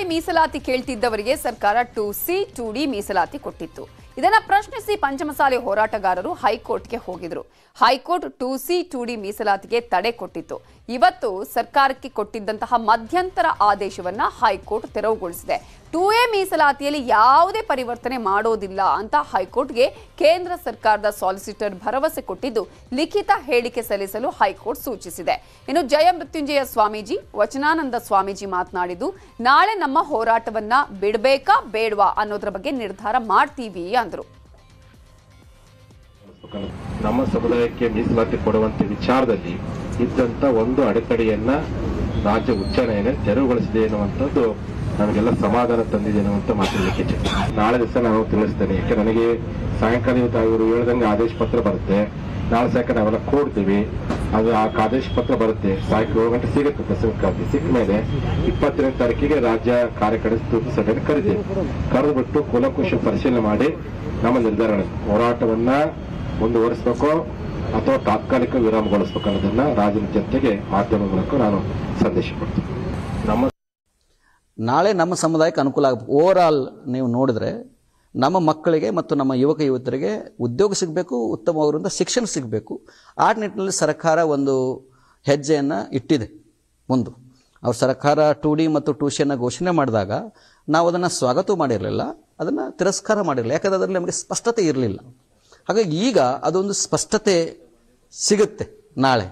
ಬಾರಿ ಮೀಸಲಾತಿ ಕೇಳ್ತಿದ್ದವರಿಗೆ ಸರ್ಕಾರ 2C 2D ಮೀಸಲಾತಿ ಕೊಟ್ಟಿತ್ತು. ಇದನ್ನ ಪ್ರಶ್ನಿಸಿ ಪಂಚಮಸಾಲಿ ಹೋರಾಟಗಾರರು ಹೈಕೋರ್ಟ್ಗೆ ಹೋಗಿದ್ರು. ಹೈಕೋರ್ಟ್ 2C 2D ಮೀಸಲಾತಿಗೆ ತಡೆ ಕೊಟ್ಟಿತ್ತು. ಇವತ್ತು ಸರ್ಕಾರಕ್ಕೆ ಕೊಟ್ಟಿದ್ದಂತಹ ಮಧ್ಯಂತರ ಆದೇಶವನ್ನ ಹೈಕೋರ್ಟ್ ತೆರವುಗೊಳಿಸಿದೆ. 2A ಮೀಸಲಾತಿಯಲ್ಲಿ ಯಾವುದೇ ಪರಿವರ್ತನೆ ಮಾಡೋದಿಲ್ಲ ಅಂತ ಹೈಕೋರ್ಟ್ಗೆ ಕೇಂದ್ರ ಸರ್ಕಾರದ ಸಾಲಿಸಿಟರ್ ಭರವಸೆ ಕೊಟ್ಟಿದ್ದು, ಲಿಖಿತ ಹೇಳಿಕೆ ಸಲ್ಲಿಸಲು ಹೈಕೋರ್ಟ್ ಸೂಚಿಸಿದೆ. ಇನ್ನು ಜಯಮೃತ್ಯುಂಜಯ ಸ್ವಾಮೀಜಿ, ವಚನಾನಂದ ಸ್ವಾಮೀಜಿ ಮಾತನಾಡಿದ್ದು, ನಾಳೆ ನಮ್ಮ ಹೋರಾಟವನ್ನ ಬಿಡಬೇಕಾ ಬೇಡವಾ ಅನ್ನೋದರ ಬಗ್ಗೆ ನಿರ್ಧಾರ ಮಾಡ್ತೀವಿ ಅಂದ್ರು. ನಮ್ಮ ಸಮುದಾಯಕ್ಕೆ ಮೀಸಲಾತಿ ಕೊಡುವಂತ ವಿಚಾರದಲ್ಲಿ ಇದ್ದಂತ ಒಂದು ಅಡೆತಡೆಯನ್ನ ರಾಜ್ಯ ಉಚ್ಚ ನ್ಯಾಯಾಲಯ ತೆರವುಗೊಳಿಸಿದೆ ಎನ್ನುವಂಥದ್ದು ನಮಗೆಲ್ಲ ಸಮಾಧಾನ ತಂದಿದೆ ಅನ್ನುವಂಥ ಮಾತನಾಡಲಿಕ್ಕೆ ನಾಳೆ ದಿವಸ ನಾನು ತಿಳಿಸ್ತೇನೆ. ಯಾಕೆ ನನಗೆ ಸಾಯಂಕಾಲ ಇವತ್ತು ಇವರು ಹೇಳ್ದಂಗೆ ಆದೇಶ ಪತ್ರ ಬರುತ್ತೆ. ನಾಳೆ ಸಾಯಂಕಾಲ ನಾವೆಲ್ಲ ಕೊಡ್ತೀವಿ. ಅದು ಆ ಆದೇಶ ಪತ್ರ ಬರುತ್ತೆ. ಸಾಯಂಕಾಲ 7 ಗಂಟೆ ಸಿಗುತ್ತೆ. ಪ್ರಸಂಗ ಖಾತೆ ಸಿಕ್ಕ ಮೇಲೆ 22ನೇ ತಾರೀಕಿಗೆ ರಾಜ್ಯ ಕಾರ್ಯಕಾರಿ ಸಭೆಯನ್ನು ಕರೆದಿದೆ. ಕರೆದುಬಿಟ್ಟು ಕುಲಕುಶ ಪರಿಶೀಲನೆ ಮಾಡಿ ನಮ್ಮ ನಿರ್ಧಾರ ಹೋರಾಟವನ್ನ ಮುಂದುವರಿಸಬೇಕು ಅಥವಾ ತಾತ್ಕಾಲಿಕ ವಿರಾಮಗೊಳಿಸಬೇಕು ಅನ್ನೋದನ್ನ ರಾಜ್ಯದ ಜನತೆಗೆ ಮಾಧ್ಯಮದ ಮೂಲಕ ನಾನು ಸಂದೇಶ ಕೊಡ್ತೀನಿ. ನಾಳೆ ನಮ್ಮ ಸಮುದಾಯಕ್ಕೆ ಅನುಕೂಲ ಆಗಬೇಕು. ಓವರ್ ಆಲ್ ನೀವು ನೋಡಿದ್ರೆ ನಮ್ಮ ಮಕ್ಕಳಿಗೆ ಮತ್ತು ನಮ್ಮ ಯುವಕ ಯುವತಿಯರಿಗೆ ಉದ್ಯೋಗ ಸಿಗಬೇಕು, ಉತ್ತಮವಾಗಿರುವಂಥ ಶಿಕ್ಷಣ ಸಿಗಬೇಕು. ಆ ನಿಟ್ಟಿನಲ್ಲಿ ಸರ್ಕಾರ ಒಂದು ಹೆಜ್ಜೆಯನ್ನು ಇಟ್ಟಿದೆ. ಒಂದು ಅವ್ರ ಸರ್ಕಾರ 2D ಮತ್ತು 2C ಘೋಷಣೆ ಮಾಡಿದಾಗ ನಾವು ಅದನ್ನು ಸ್ವಾಗತ ಮಾಡಿರಲಿಲ್ಲ, ಅದನ್ನು ತಿರಸ್ಕಾರ ಮಾಡಿರಲಿಲ್ಲ. ಯಾಕಂದರೆ ಅದರಲ್ಲಿ ನಮಗೆ ಸ್ಪಷ್ಟತೆ ಇರಲಿಲ್ಲ. ಹಾಗಾಗಿ ಈಗ ಅದೊಂದು ಸ್ಪಷ್ಟತೆ ಸಿಗುತ್ತೆ ನಾಳೆ.